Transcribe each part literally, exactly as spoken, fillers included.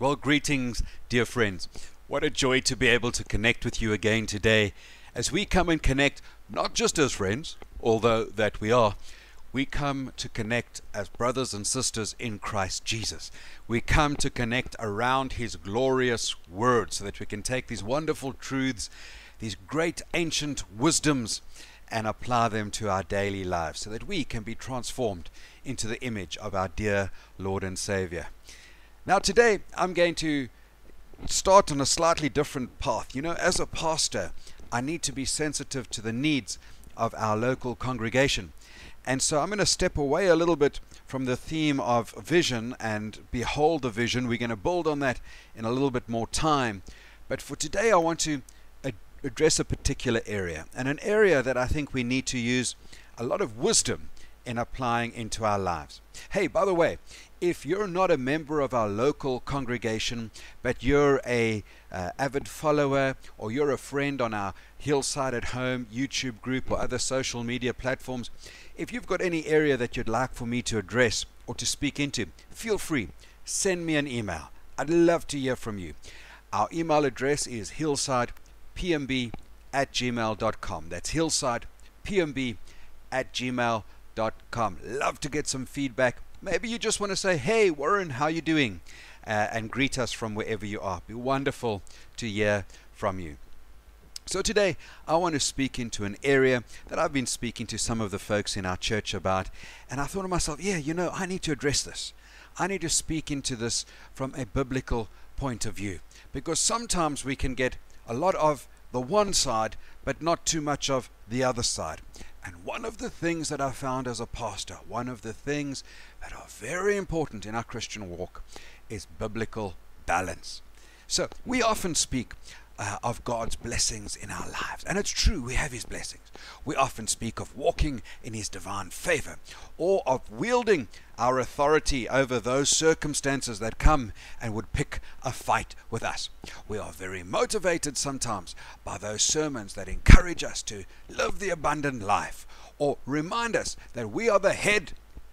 Well, greetings, dear friends. What a joy to be able to connect with you again today as we come and connect not just as friends, although that we are. We come to connect as brothers and sisters in Christ Jesus. We come to connect around his glorious word so that we can take these wonderful truths, these great ancient wisdoms, and apply them to our daily lives so that we can be transformed into the image of our dear Lord and Savior. Now today I'm going to start on a slightly different path. You know, as a pastor, I need to be sensitive to the needs of our local congregation. And so I'm going to step away a little bit from the theme of vision and behold the vision. We're going to build on that in a little bit more time. But for today, I want to address a particular area, and an area that I think we need to use a lot of wisdom in applying into our lives. Hey, by the way, if you're not a member of our local congregation, but you're a uh, avid follower, or you're a friend on our Hillside at Home YouTube group or other social media platforms, if you've got any area that you'd like for me to address or to speak into, feel free, send me an email. I'd love to hear from you. Our email address is hillside p m b at gmail dot com. That's hillside p m b at gmail dot com. Love to get some feedback. Maybe you just want to say, hey, Warren, how you doing? Uh, and greet us from wherever you are. It'd be wonderful to hear from you. So today, I want to speak into an area that I've been speaking to some of the folks in our church about. And I thought to myself, yeah, you know, I need to address this. I need to speak into this from a biblical point of view. Because sometimes we can get a lot of the one side, but not too much of the other side. And one of the things that I found as a pastor, one of the things that are very important in our Christian walk is biblical balance. So we often speak uh, of God's blessings in our lives. And it's true, we have his blessings. We often speak of walking in his divine favor, or of wielding our authority over those circumstances that come and would pick a fight with us. We are very motivated sometimes by those sermons that encourage us to live the abundant life, or remind us that we are the head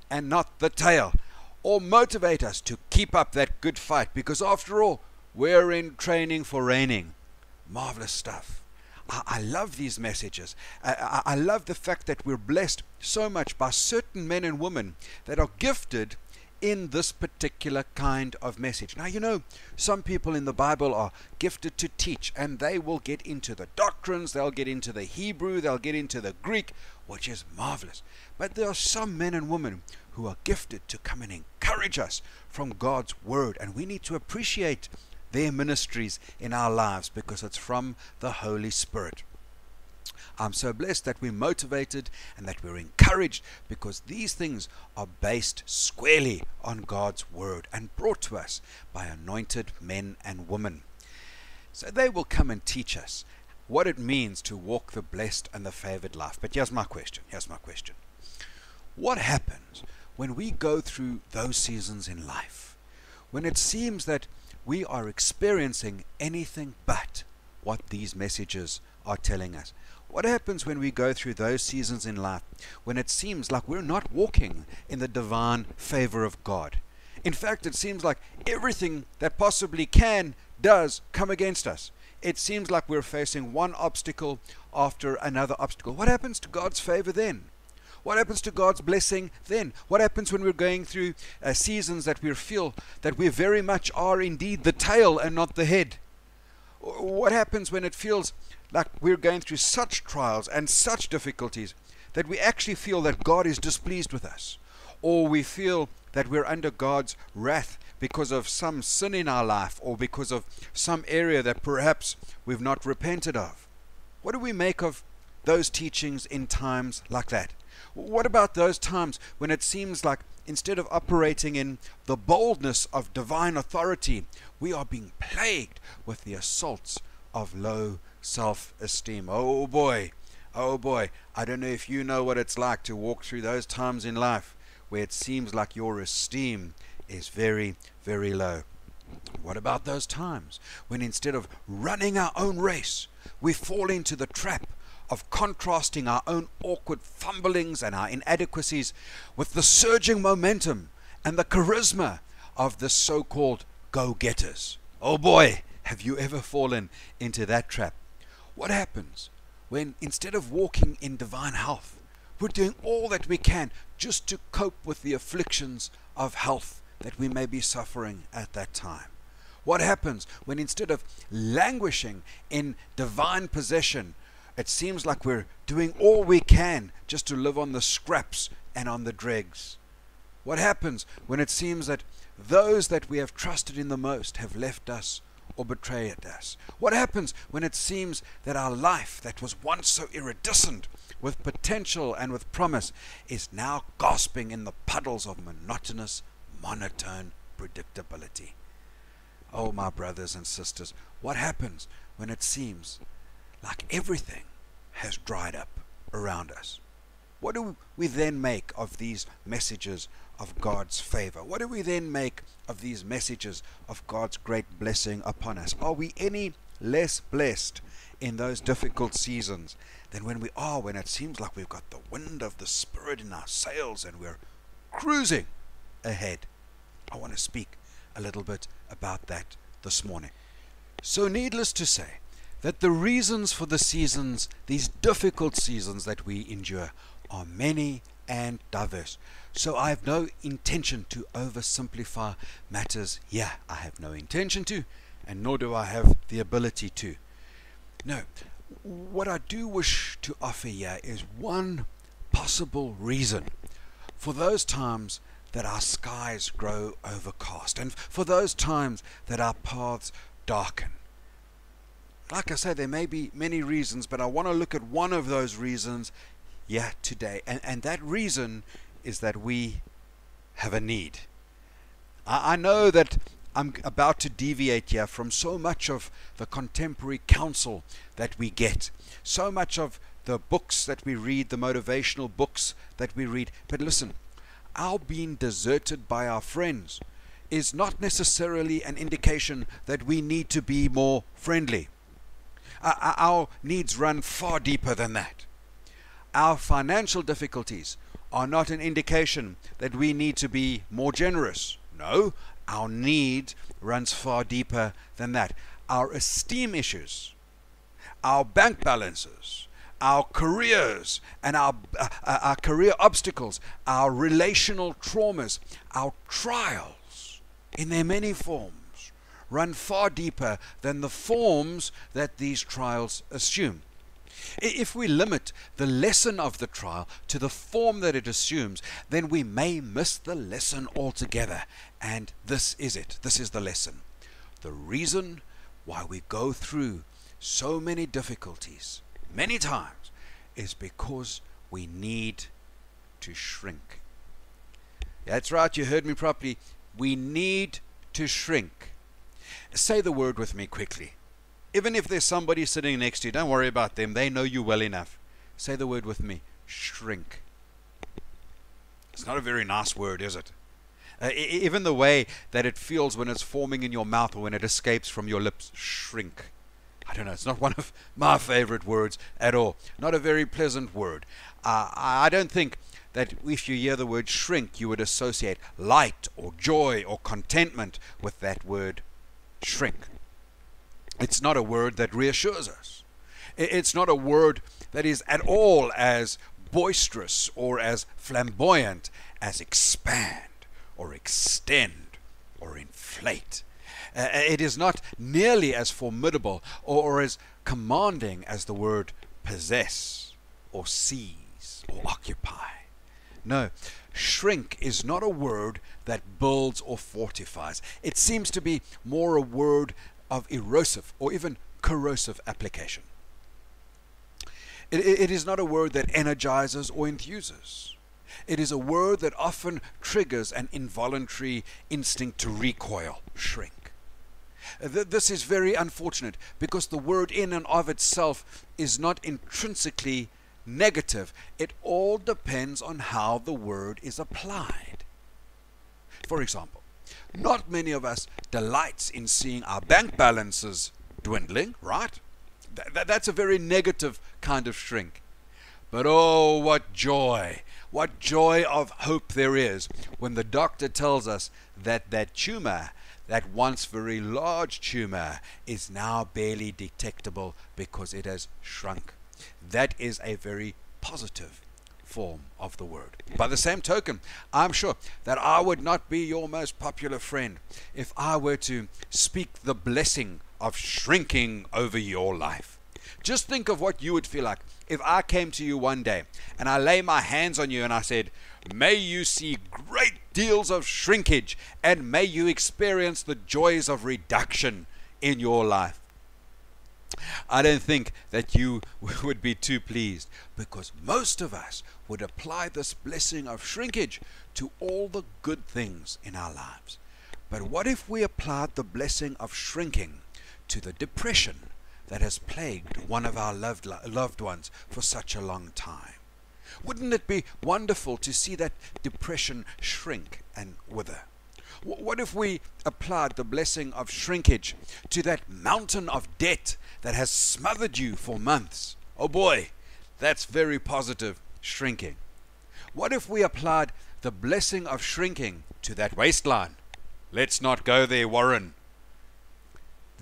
and not the tail, or motivate us to keep up that good fight, because after all, we're in training for reigning. Marvelous stuff. I, I love these messages. I, I, I love the fact that we're blessed so much by certain men and women that are gifted in this particular kind of message. Now, you know, some people in the Bible are gifted to teach, and they will get into the doctrines, they'll get into the Hebrew, they'll get into the Greek, which is marvelous. But there are some men and women who are gifted to come and encourage us from God's word, and we need to appreciate their ministries in our lives because it's from the Holy Spirit. I'm so blessed that we're motivated and that we're encouraged because these things are based squarely on God's word and brought to us by anointed men and women. So they will come and teach us what it means to walk the blessed and the favored life. But here's my question. Here's my question. What happens when we go through those seasons in life, when it seems that we are experiencing anything but what these messages are telling us? What happens when we go through those seasons in life when it seems like we're not walking in the divine favor of God? In fact, it seems like everything that possibly can does come against us. It seems like we're facing one obstacle after another obstacle. What happens to God's favor then? What happens to God's blessing then? What happens when we're going through uh, seasons that we feel that we very much are indeed the tail and not the head? What happens when it feels like we're going through such trials and such difficulties that we actually feel that God is displeased with us? Or we feel that we're under God's wrath because of some sin in our life or because of some area that perhaps we've not repented of? What do we make of those teachings in times like that? What about those times when it seems like instead of operating in the boldness of divine authority, we are being plagued with the assaults of low self-esteem? Oh boy, oh boy, I don't know if you know what it's like to walk through those times in life where it seems like your esteem is very, very low. What about those times when instead of running our own race, we fall into the trap of contrasting our own awkward fumblings and our inadequacies with the surging momentum and the charisma of the so-called go-getters. Oh boy, have you ever fallen into that trap? What happens when instead of walking in divine health, we're doing all that we can just to cope with the afflictions of health that we may be suffering at that time? What happens when instead of languishing in divine possession, it seems like we're doing all we can just to live on the scraps and on the dregs? What happens when it seems that those that we have trusted in the most have left us or betrayed us? What happens when it seems that our life that was once so iridescent with potential and with promise is now gasping in the puddles of monotonous, monotone predictability? Oh, my brothers and sisters, what happens when it seems like everything has dried up around us? What do we then make of these messages of God's favor? What do we then make of these messages of God's great blessing upon us? Are we any less blessed in those difficult seasons than when we are, when it seems like we've got the wind of the Spirit in our sails and we're cruising ahead? I want to speak a little bit about that this morning. So needless to say that the reasons for the seasons, these difficult seasons that we endure, are many and diverse. So I have no intention to oversimplify matters. Yeah, I have no intention to, and nor do I have the ability to. No, what I do wish to offer here is one possible reason for those times that our skies grow overcast, and for those times that our paths darken. Like I say, there may be many reasons, but I want to look at one of those reasons yeah today, and and that reason is that we have a need. I, I know that I'm about to deviate here from so much of the contemporary counsel that we get, so much of the books that we read, the motivational books that we read, but listen, our being deserted by our friends is not necessarily an indication that we need to be more friendly. Uh, our needs run far deeper than that. Our financial difficulties are not an indication that we need to be more generous. No, our need runs far deeper than that. Our esteem issues, our bank balances, our careers and our, uh, our career obstacles, our relational traumas, our trials in their many forms run far deeper than the forms that these trials assume. If we limit the lesson of the trial to the form that it assumes, then we may miss the lesson altogether. And this is it. This is the lesson. The reason why we go through so many difficulties, many times, is because we need to shrink. That's right, you heard me properly. We need to shrink. Say the word with me quickly. Even if there's somebody sitting next to you, don't worry about them. They know you well enough. Say the word with me. Shrink. It's not a very nice word, is it? Uh, even the way that it feels when it's forming in your mouth or when it escapes from your lips. Shrink. I don't know. It's not one of my favorite words at all. Not a very pleasant word. Uh, I don't think that if you hear the word shrink, you would associate light or joy or contentment with that word shrink. It's not a word that reassures us. It's not a word that is at all as boisterous or as flamboyant as expand or extend or inflate. Uh, it is not nearly as formidable or as commanding as the word possess or seize or occupy. No, shrink is not a word that builds or fortifies. It seems to be more a word of erosive or even corrosive application. It, it, it is not a word that energizes or enthuses. It is a word that often triggers an involuntary instinct to recoil, shrink. Th this is very unfortunate because the word in and of itself is not intrinsically negative. It all depends on how the word is applied. For example, not many of us delights in seeing our bank balances dwindling, right? Th th that's a very negative kind of shrink. But oh, what joy, what joy of hope there is when the doctor tells us that that tumor that once very large tumor is now barely detectable because it has shrunk. That is a very positive form of the word. By the same token, I'm sure that I would not be your most popular friend if I were to speak the blessing of shrinking over your life. Just think of what you would feel like if I came to you one day and I lay my hands on you and I said, may you see great deals of shrinkage and may you experience the joys of reduction in your life. I don't think that you would be too pleased, because most of us would apply this blessing of shrinkage to all the good things in our lives. But what if we applied the blessing of shrinking to the depression that has plagued one of our loved, loved ones for such a long time? Wouldn't it be wonderful to see that depression shrink and wither? What if we applied the blessing of shrinkage to that mountain of debt that has smothered you for months? Oh boy, that's very positive shrinking. What if we applied the blessing of shrinking to that waistline? Let's not go there, Warren.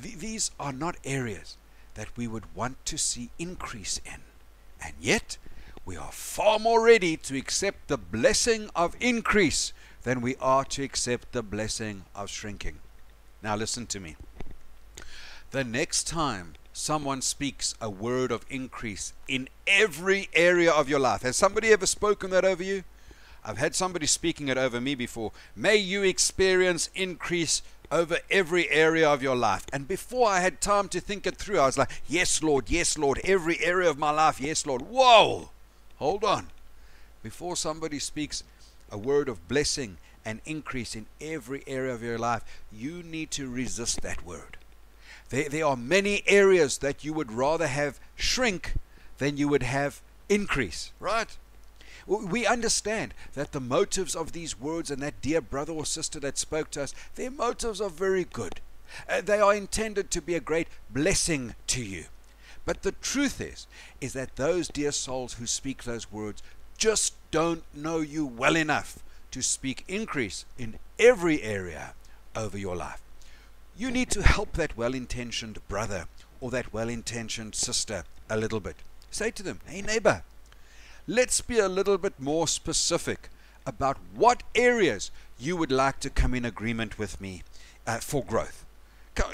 Th- these are not areas that we would want to see increase in. And yet, we are far more ready to accept the blessing of increase than we are to accept the blessing of shrinking. Now listen to me. The next time someone speaks a word of increase in every area of your life, has somebody ever spoken that over you? I've had somebody speaking it over me before. May you experience increase over every area of your life. And before I had time to think it through, I was like, yes, Lord, yes, Lord, every area of my life, yes, Lord. Whoa, hold on. Before somebody speaks a word of blessing and increase in every area of your life, you need to resist that word. There, there are many areas that you would rather have shrink than you would have increase, right? We understand that the motives of these words and that dear brother or sister that spoke to us, their motives are very good. Uh, they are intended to be a great blessing to you. But the truth is, is that those dear souls who speak those words just don't know you well enough to speak increase in every area over your life. You need to help that well-intentioned brother or that well-intentioned sister a little bit. Say to them, hey neighbor, let's be a little bit more specific about what areas you would like to come in agreement with me uh, for growth.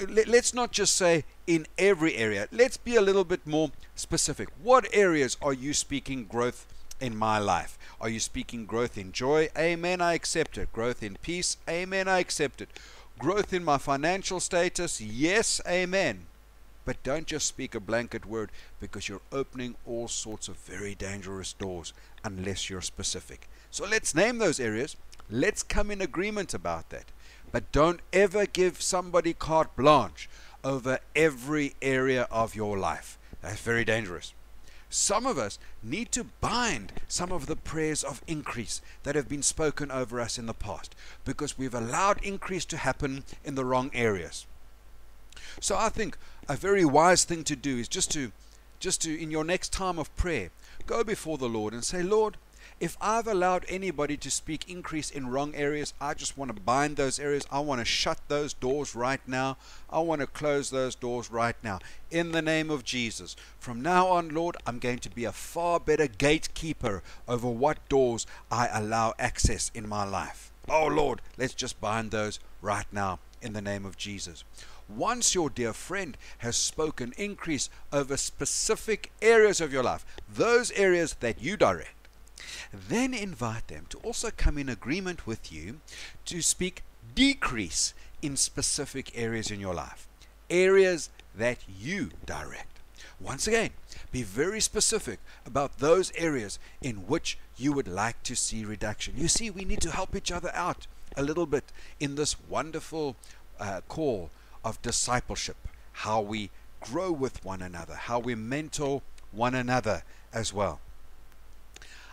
Let's not just say in every area. Let's be a little bit more specific. What areas are you speaking growth in my life? Are you speaking growth in joy? Amen, I accept it. Growth in peace? Amen, I accept it. Growth in my financial status? Yes, amen. But don't just speak a blanket word, because you're opening all sorts of very dangerous doors unless you're specific. So let's name those areas. Let's come in agreement about that. But don't ever give somebody carte blanche over every area of your life. That's very dangerous. Some of us need to bind some of the prayers of increase that have been spoken over us in the past, because we've allowed increase to happen in the wrong areas. So I think a very wise thing to do is just to, just to, in your next time of prayer, go before the Lord and say, Lord, if I've allowed anybody to speak increase in wrong areas, I just want to bind those areas. I want to shut those doors right now. I want to close those doors right now. In the name of Jesus, from now on, Lord, I'm going to be a far better gatekeeper over what doors I allow access in my life. Oh, Lord, let's just bind those right now in the name of Jesus. Once your dear friend has spoken increase over specific areas of your life, those areas that you direct, then invite them to also come in agreement with you to speak decrease in specific areas in your life, areas that you direct. Once again, be very specific about those areas in which you would like to see reduction. You see, we need to help each other out a little bit in this wonderful uh, call of discipleship, how we grow with one another, how we mentor one another as well.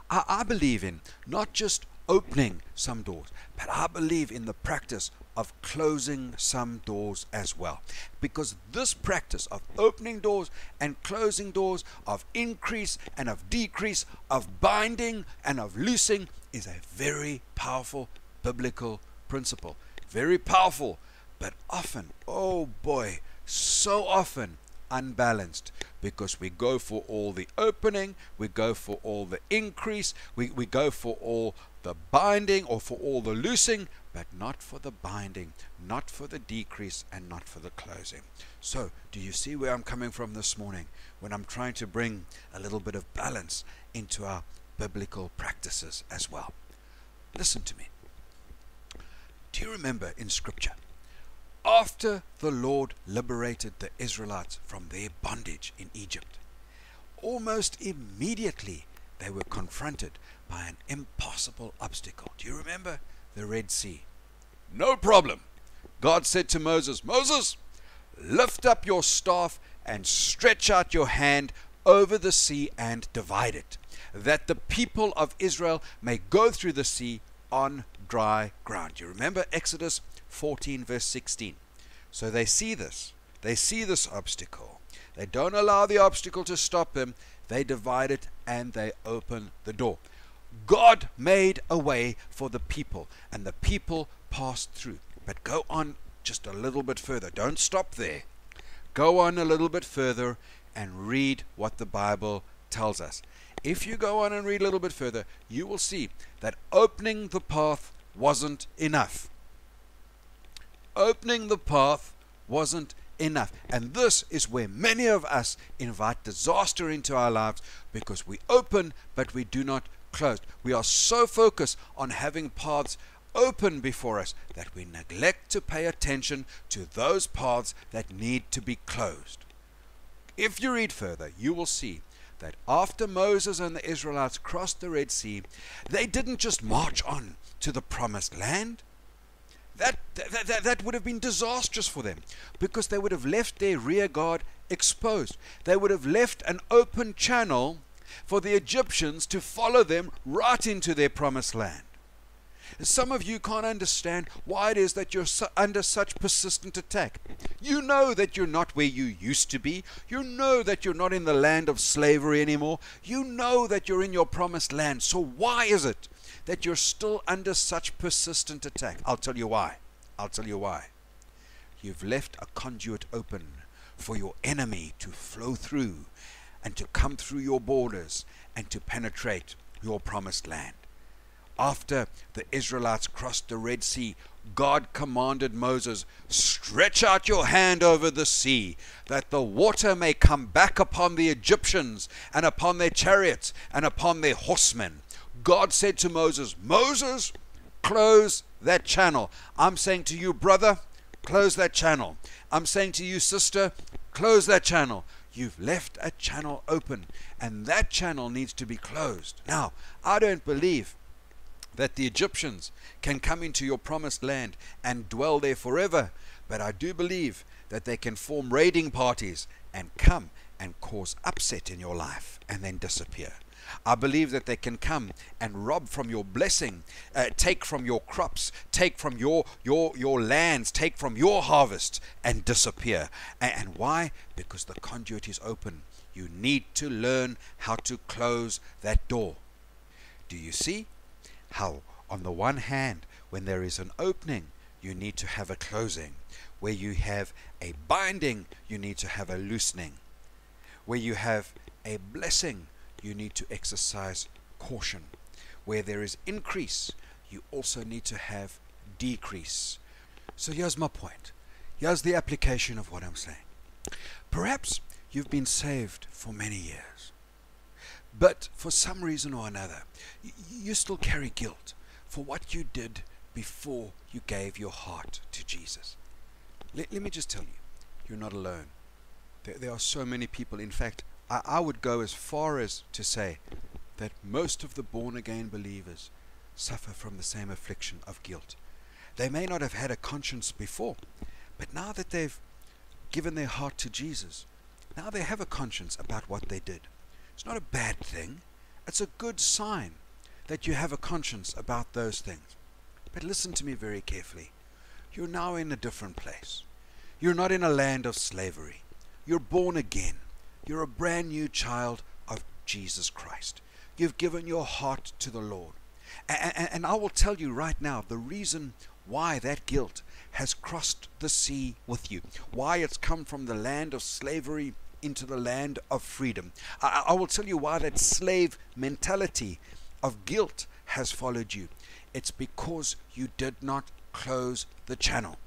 I believe in not just opening some doors, but I believe in the practice of closing some doors as well. Because this practice of opening doors and closing doors, of increase and of decrease, of binding and of loosing, is a very powerful biblical principle. Very powerful, but often, oh boy, so often unbalanced, because we go for all the opening, we go for all the increase, we, we go for all the binding or for all the loosing, but not for the binding, not for the decrease, and not for the closing. So do you see where I'm coming from this morning when I'm trying to bring a little bit of balance into our biblical practices as well? Listen to me. Do you remember in Scripture, after the Lord liberated the Israelites from their bondage in Egypt, almost immediately they were confronted by an impossible obstacle? Do you remember? The Red Sea. No problem. God said to Moses, Moses, lift up your staff and stretch out your hand over the sea and divide it, that the people of Israel may go through the sea on dry ground. You remember Exodus fourteen verse sixteen. So they see this. They see this obstacle. They don't allow the obstacle to stop them. They divide it and they open the door. God made a way for the people, and the people passed through. But go on just a little bit further. Don't stop there. Go on a little bit further and read what the Bible tells us. If you go on and read a little bit further, you will see that opening the path wasn't enough. Opening the path wasn't enough. And this is where many of us invite disaster into our lives, because we open, but we do not close. We are so focused on having paths open before us that we neglect to pay attention to those paths that need to be closed. If you read further, you will see that after Moses and the Israelites crossed the Red Sea, they didn't just march on to the Promised Land. That, that, that, that would have been disastrous for them, because they would have left their rear guard exposed. They would have left an open channel for the Egyptians to follow them right into their Promised Land. Some of you can't understand why it is that you're su- under such persistent attack. You know that you're not where you used to be. You know that you're not in the land of slavery anymore. You know that you're in your Promised Land. So why is it that you're still under such persistent attack? I'll tell you why. I'll tell you why. You've left a conduit open for your enemy to flow through and to come through your borders and to penetrate your Promised Land. After the Israelites crossed the Red Sea, God commanded Moses, stretch out your hand over the sea, that the water may come back upon the Egyptians and upon their chariots and upon their horsemen. God said to Moses, Moses, close that channel. I'm saying to you, brother, close that channel. I'm saying to you, sister, close that channel. You've left a channel open, and that channel needs to be closed. Now, I don't believe that the Egyptians can come into your Promised Land and dwell there forever, but I do believe that they can form raiding parties and come and cause upset in your life and then disappear. I believe that they can come and rob from your blessing, uh, take from your crops, take from your, your, your lands, take from your harvest, and disappear. And, and why? Because the conduit is open. You need to learn how to close that door. Do you see how, on the one hand, when there is an opening, you need to have a closing. Where you have a binding, you need to have a loosening. Where you have a blessing, you need to exercise caution. Where there is increase, you also need to have decrease. So here's my point. Here's the application of what I'm saying. Perhaps you've been saved for many years, but for some reason or another, you still carry guilt for what you did before you gave your heart to Jesus. Let, let me just tell you, you're not alone. There, there are so many people. In fact, I, I would go as far as to say that most of the born-again believers suffer from the same affliction of guilt. They may not have had a conscience before, but now that they've given their heart to Jesus, now they have a conscience about what they did. It's not a bad thing. It's a good sign that you have a conscience about those things. But listen to me very carefully. You're now in a different place. You're not in a land of slavery. You're born again. You're a brand new child of Jesus Christ. You've given your heart to the Lord. And, and, and I will tell you right now the reason why that guilt has crossed the sea with you, why it's come from the land of slavery into the land of freedom. I, I will tell you why that slave mentality of guilt has followed you. It's because you did not close the channel.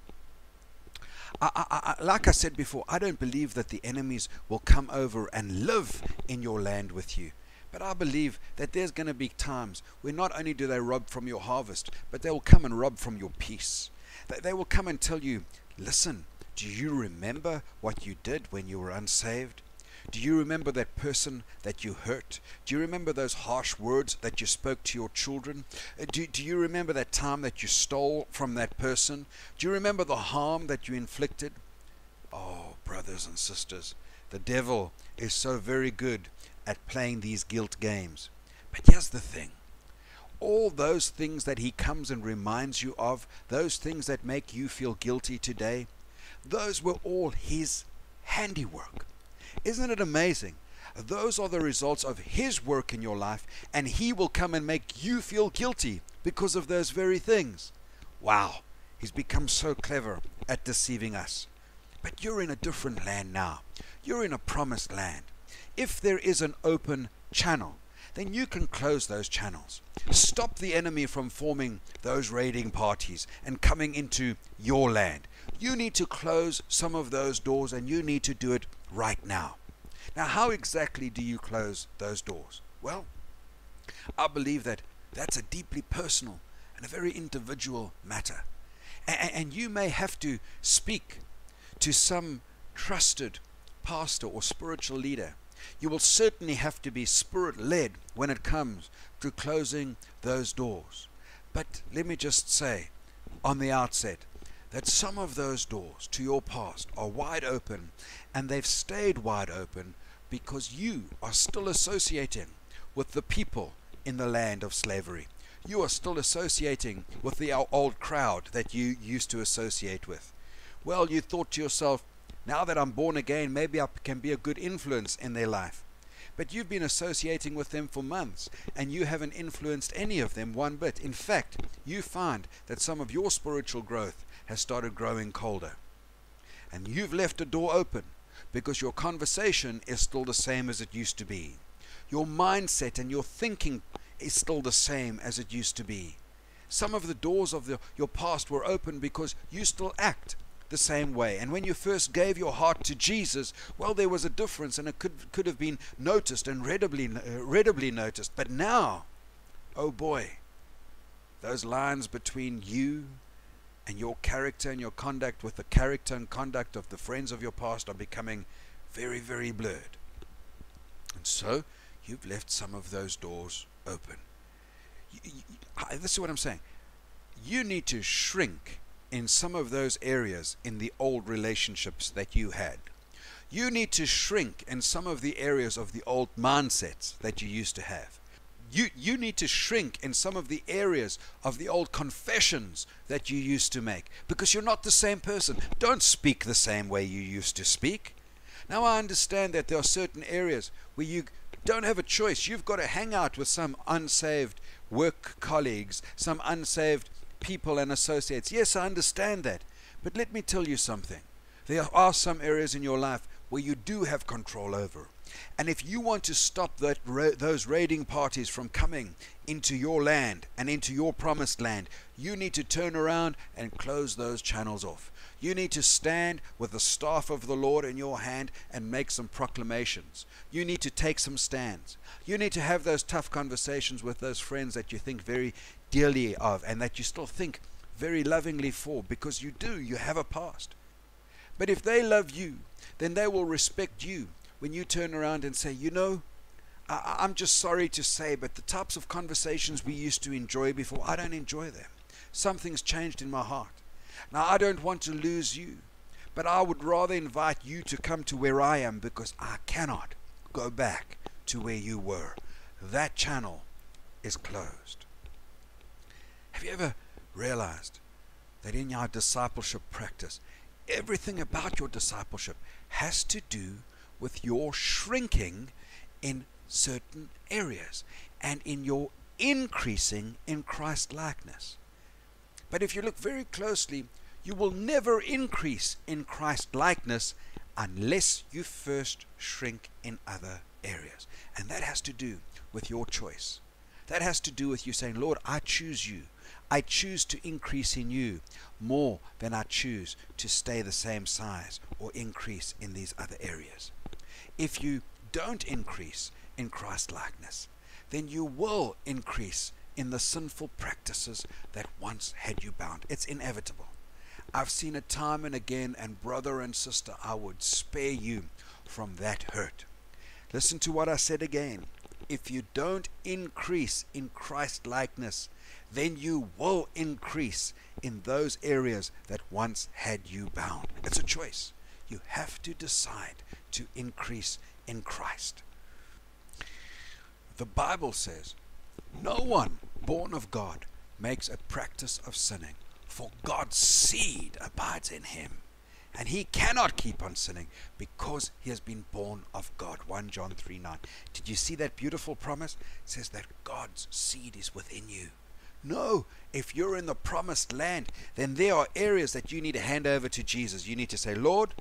I, I, I, like I said before, I don't believe that the enemies will come over and live in your land with you. But I believe that there's going to be times where not only do they rob from your harvest, but they will come and rob from your peace. They, they will come and tell you, listen, do you remember what you did when you were unsaved? Do you remember that person that you hurt? Do you remember those harsh words that you spoke to your children? Do, do you remember that time that you stole from that person? Do you remember the harm that you inflicted? Oh, brothers and sisters, the devil is so very good at playing these guilt games. But here's the thing. All those things that he comes and reminds you of, those things that make you feel guilty today, those were all his handiwork. Isn't it amazing? Those are the results of his work in your life, and he will come and make you feel guilty because of those very things. Wow, he's become so clever at deceiving us. But you're in a different land now. You're in a promised land. If there is an open channel, then you can close those channels. Stop the enemy from forming those raiding parties and coming into your land. You need to close some of those doors, and you need to do it right now. Now, how exactly do you close those doors? Well, I believe that that's a deeply personal and a very individual matter. A- and you may have to speak to some trusted pastor or spiritual leader. You will certainly have to be spirit-led when it comes to closing those doors. But let me just say on the outset that some of those doors to your past are wide open, and they've stayed wide open because you are still associating with the people in the land of slavery. You are still associating with the old crowd that you used to associate with. Well, you thought to yourself, now that I'm born again, maybe I can be a good influence in their life. But you've been associating with them for months, and you haven't influenced any of them one bit. In fact, you find that some of your spiritual growth has started growing colder. And you've left a door open because your conversation is still the same as it used to be. Your mindset and your thinking is still the same as it used to be. Some of the doors of the, your past were open because you still act the same way. And when you first gave your heart to Jesus, well, there was a difference, and it could, could have been noticed and readily, uh, readily noticed. But now, oh boy, those lines between you and your character and your conduct with the character and conduct of the friends of your past are becoming very, very blurred. And so you've left some of those doors open. You, you, I, this is what I'm saying. You need to shrink in some of those areas in the old relationships that you had. You need to shrink in some of the areas of the old mindsets that you used to have. You, you need to shrink in some of the areas of the old confessions that you used to make, because you're not the same person. Don't speak the same way you used to speak. Now, I understand that there are certain areas where you don't have a choice. You've got to hang out with some unsaved work colleagues, some unsaved people and associates. Yes, I understand that. But let me tell you something. There are some areas in your life where you do have control over. And if you want to stop that ra- those raiding parties from coming into your land and into your promised land, you need to turn around and close those channels off. You need to stand with the staff of the Lord in your hand and make some proclamations. You need to take some stands. You need to have those tough conversations with those friends that you think very dearly of and that you still think very lovingly for, because you do, you have a past. But if they love you, then they will respect you when you turn around and say, you know, I, I'm just sorry to say, but the types of conversations we used to enjoy before, I don't enjoy them. Something's changed in my heart. Now, I don't want to lose you, but I would rather invite you to come to where I am, because I cannot go back to where you were. That channel is closed. Have you ever realized that in your discipleship practice, everything about your discipleship has to do with your shrinking in certain areas and in your increasing in Christ-likeness? But if you look very closely, you will never increase in Christ likeness unless you first shrink in other areas. And that has to do with your choice. That has to do with you saying, Lord, I choose you. I choose to increase in you more than I choose to stay the same size or increase in these other areas. If you don't increase in Christ likeness, then you will increase in the sinful practices that once had you bound. It's inevitable. I've seen it time and again, and brother and sister, I would spare you from that hurt. Listen to what I said again. If you don't increase in Christ likeness, then you will increase in those areas that once had you bound. It's a choice. You have to decide to increase in Christ. The Bible says, no one born of God makes a practice of sinning, for God's seed abides in him, and he cannot keep on sinning because he has been born of God. First John three nine. Did you see that beautiful promise? It says that God's seed is within you. No, if you're in the promised land, then there are areas that you need to hand over to Jesus. You need to say, Lord,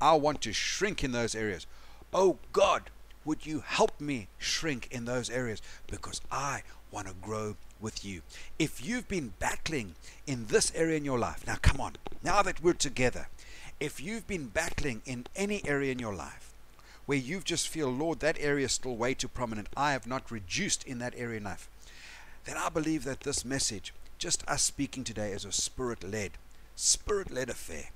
I want to shrink in those areas. Oh God, would you help me shrink in those areas, because I want to grow with you. If you've been battling in this area in your life, now come on, now that we're together, if you've been battling in any area in your life where you just feel, Lord, that area is still way too prominent, I have not reduced in that area enough, then I believe that this message, just us speaking today, is a spirit-led, spirit-led affair.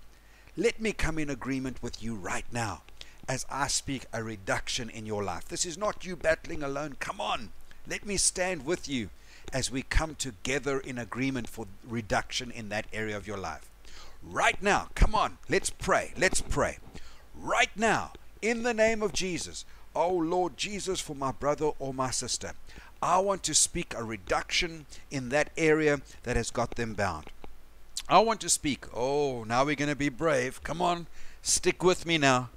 Let me come in agreement with you right now as I speak a reduction in your life. This is not you battling alone. Come on, let me stand with you as we come together in agreement for reduction in that area of your life. Right now, come on, let's pray, let's pray. Right now, in the name of Jesus, oh Lord Jesus, for my brother or my sister, I want to speak a reduction in that area that has got them bound. I want to speak, oh, now we're going to be brave. Come on, stick with me now.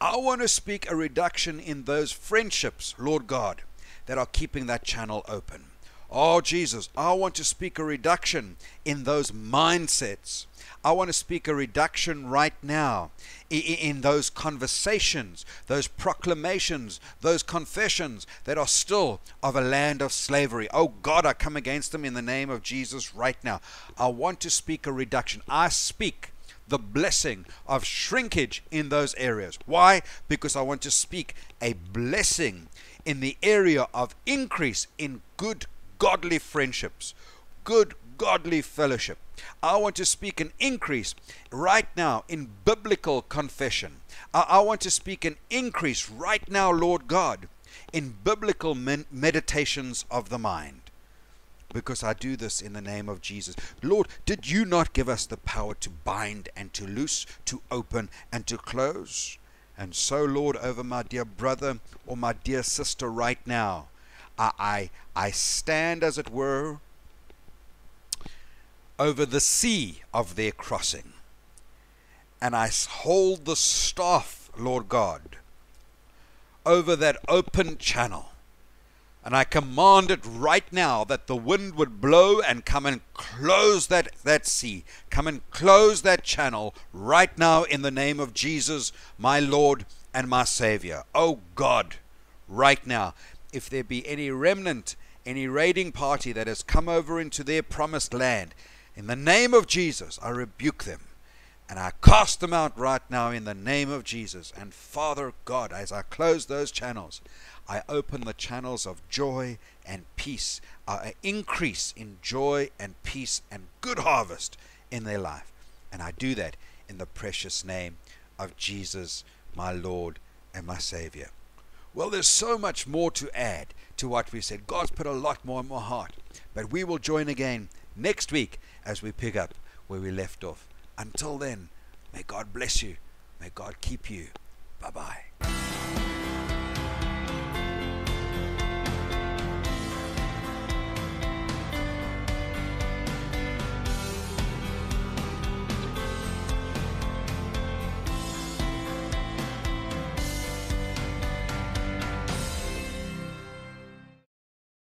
I want to speak a reduction in those friendships, Lord God, that are keeping that channel open. Oh, Jesus, I want to speak a reduction in those mindsets. I want to speak a reduction right now in those conversations, those proclamations, those confessions that are still of a land of slavery. Oh, God, I come against them in the name of Jesus right now. I want to speak a reduction. I speak the blessing of shrinkage in those areas. Why? Because I want to speak a blessing in the area of increase in good godly friendships, good godly fellowship. I want to speak an increase right now in biblical confession. I, I want to speak an increase right now, Lord God, in biblical men- meditations of the mind. Because I do this in the name of Jesus. Lord, did you not give us the power to bind and to loose, to open and to close? And so, Lord, over my dear brother or my dear sister right now, I, I stand, as it were, over the sea of their crossing. And I hold the staff, Lord God, over that open channel. And I command it right now that the wind would blow and come and close that, that sea. Come and close that channel right now in the name of Jesus, my Lord and my Savior. Oh God, right now. If there be any remnant, any raiding party that has come over into their promised land, in the name of Jesus, I rebuke them. And I cast them out right now in the name of Jesus. And Father God, as I close those channels, I open the channels of joy and peace. I increase in joy and peace and good harvest in their life. And I do that in the precious name of Jesus, my Lord and my Savior. Well, there's so much more to add to what we said. God's put a lot more in my heart. But we will join again next week as we pick up where we left off. Until then, may God bless you. May God keep you. Bye-bye.